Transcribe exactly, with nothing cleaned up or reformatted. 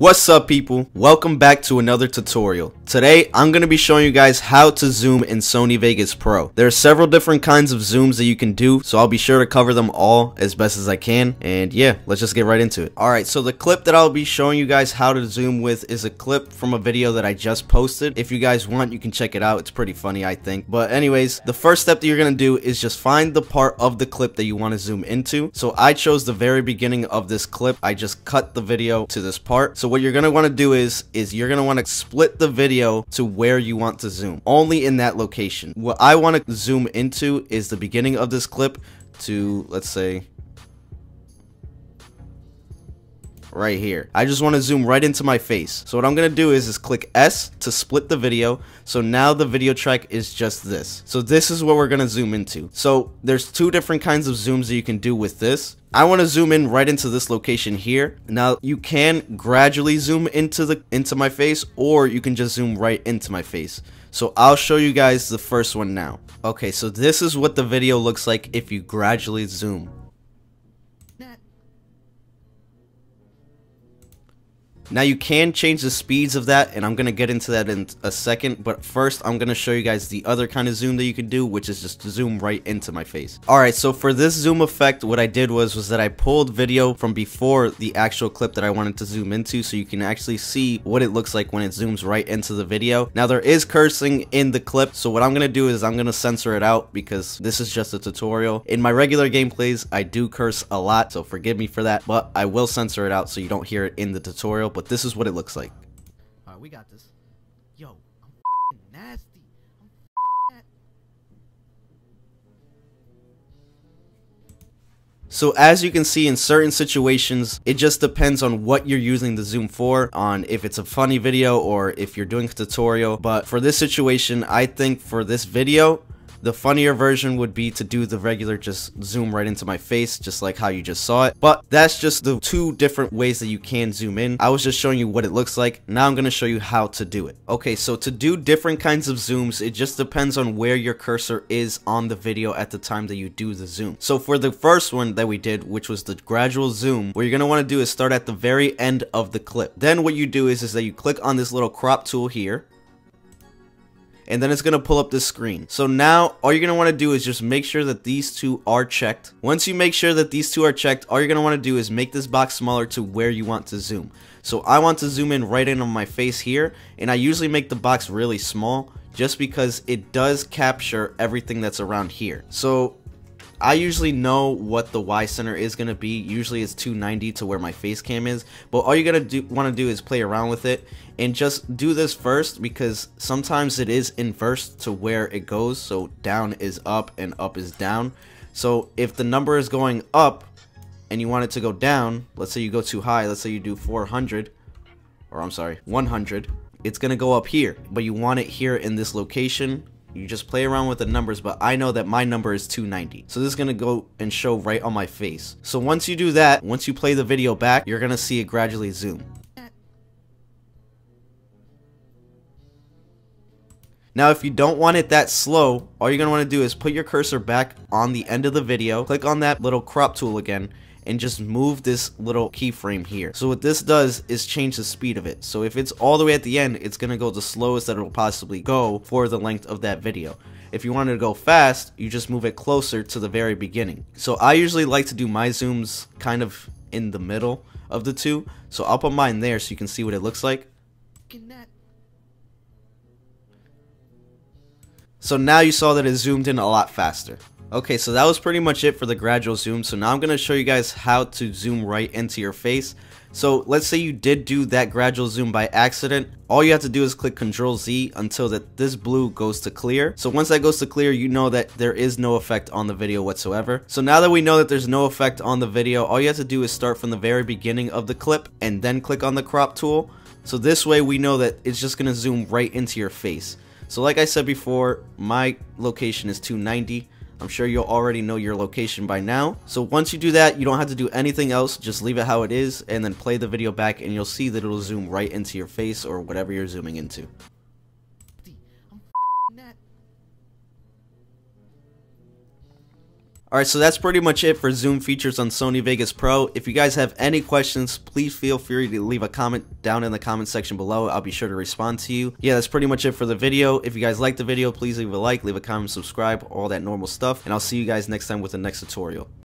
What's up people, welcome back to another tutorial. Today I'm going to be showing you guys how to zoom in Sony Vegas Pro. There are several different kinds of zooms that you can do, so I'll be sure to cover them all as best as I can, and yeah, let's just get right into it. Alright, so the clip that I'll be showing you guys how to zoom with is a clip from a video that I just posted. If you guys want, you can check it out, it's pretty funny I think. But anyways, the first step that you're going to do is just find the part of the clip that you want to zoom into. So I chose the very beginning of this clip, I just cut the video to this part. So what you're going to want to do is, is you're going to want to split the video to where you want to zoom, only in that location. What I want to zoom into is the beginning of this clip to, let's say, right here. I just want to zoom right into my face. So what I'm going to do is, is click S to split the video. So now the video track is just this. So this is what we're going to zoom into. So there's two different kinds of zooms that you can do with this. I want to zoom in right into this location here. Now you can gradually zoom into the into my face, or you can just zoom right into my face. So I'll show you guys the first one now. Okay, so this is what the video looks like if you gradually zoom. Now you can change the speeds of that, and I'm going to get into that in a second, but first I'm going to show you guys the other kind of zoom that you can do, which is just to zoom right into my face. Alright, so for this zoom effect, what I did was, was that I pulled video from before the actual clip that I wanted to zoom into, so you can actually see what it looks like when it zooms right into the video. Now there is cursing in the clip, so what I'm going to do is I'm going to censor it out because this is just a tutorial. In my regular gameplays, I do curse a lot, so forgive me for that, but I will censor it out so you don't hear it in the tutorial. But this is what it looks like. All right, we got this. Yo, I'm f***ing nasty. I'm f***ing nasty. So as you can see, in certain situations, it just depends on what you're using the zoom for, on if it's a funny video or if you're doing a tutorial. But for this situation, I think for this video, the funnier version would be to do the regular just zoom right into my face, just like how you just saw it. But that's just the two different ways that you can zoom in. I was just showing you what it looks like. Now I'm going to show you how to do it. Okay, so to do different kinds of zooms, it just depends on where your cursor is on the video at the time that you do the zoom. So for the first one that we did, which was the gradual zoom, what you're going to want to do is start at the very end of the clip. Then what you do is, is that you click on this little crop tool here, and then it's going to pull up this screen. So now all you're going to want to do is just make sure that these two are checked. Once you make sure that these two are checked, all you're going to want to do is make this box smaller to where you want to zoom. So I want to zoom in right in on my face here, and I usually make the box really small just because it does capture everything that's around here. So I usually know what the Y center is going to be. Usually it's two ninety to where my face cam is, but all you're going to do want to do is play around with it and just do this first, because sometimes it is inverse to where it goes. So down is up and up is down. So if the number is going up and you want it to go down, let's say you go too high, let's say you do four hundred, or I'm sorry, one hundred, it's going to go up here, but you want it here in this location. You just play around with the numbers, but I know that my number is two ninety. So this is going to go and show right on my face. So once you do that, once you play the video back, you're going to see it gradually zoom. Now if you don't want it that slow, all you're going to want to do is put your cursor back on the end of the video, click on that little crop tool again, and just move this little keyframe here. So what this does is change the speed of it. So if it's all the way at the end, it's going to go the slowest that it'll possibly go for the length of that video. If you wanted to go fast, you just move it closer to the very beginning. So I usually like to do my zooms kind of in the middle of the two. So I'll put mine there so you can see what it looks like. So now you saw that it zoomed in a lot faster. Okay, so that was pretty much it for the gradual zoom. So now I'm going to show you guys how to zoom right into your face. So let's say you did do that gradual zoom by accident. All you have to do is click control Z until that this blue goes to clear. So once that goes to clear, you know that there is no effect on the video whatsoever. So now that we know that there's no effect on the video, all you have to do is start from the very beginning of the clip and then click on the crop tool. So this way we know that it's just going to zoom right into your face. So like I said before, my location is two ninety. I'm sure you'll already know your location by now. So once you do that, you don't have to do anything else. Just leave it how it is and then play the video back, and you'll see that it'll zoom right into your face or whatever you're zooming into. Alright, so that's pretty much it for zoom features on Sony Vegas Pro. If you guys have any questions, please feel free to leave a comment down in the comment section below. I'll be sure to respond to you. Yeah, that's pretty much it for the video. If you guys liked the video, please leave a like, leave a comment, subscribe, all that normal stuff. And I'll see you guys next time with the next tutorial.